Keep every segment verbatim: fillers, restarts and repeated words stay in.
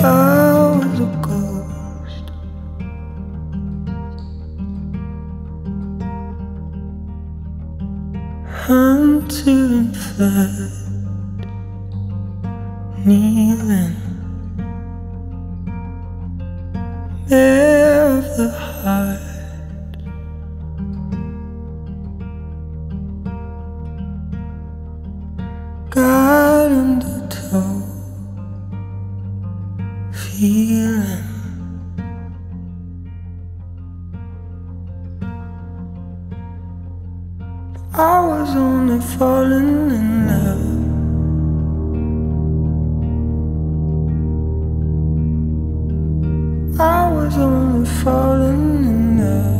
I was a ghost. Hunter and flood, kneeling bare of the heart. God undertow, feeling I was only falling in love. I was only falling in love.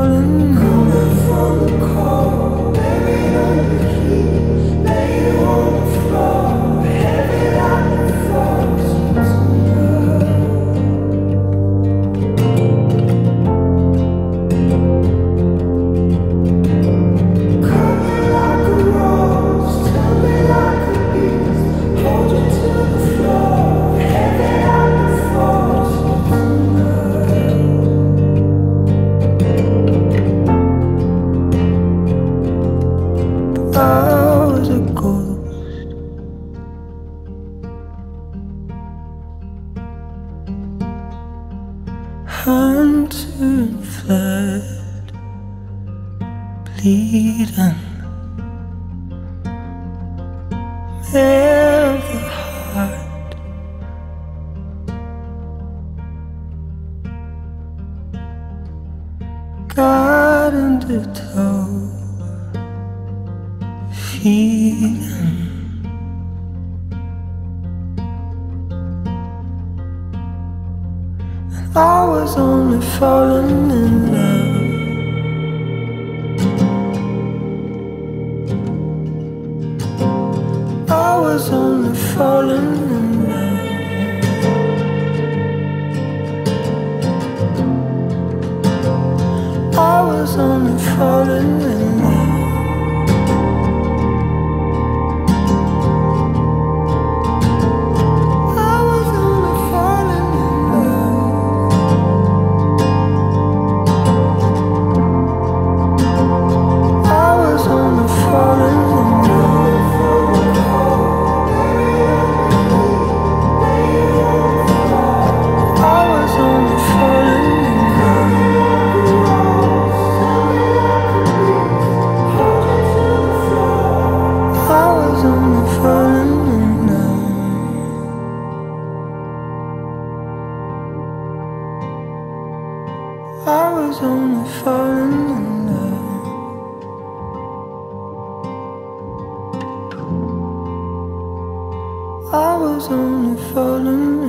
Falling, come and fall the call. Baby, don't be cute. Lay you on the floor. Heavy like the falls. Cut me like a rose. Tell me like a beast. Hold you to the floor. Heavy like the falls. I was a ghost. Hunter and flood, bleeding bare of the heart. God undertow, feeling I was only falling in love. I was only falling in love. I was only falling in love. I was only falling in love. I was only falling in love.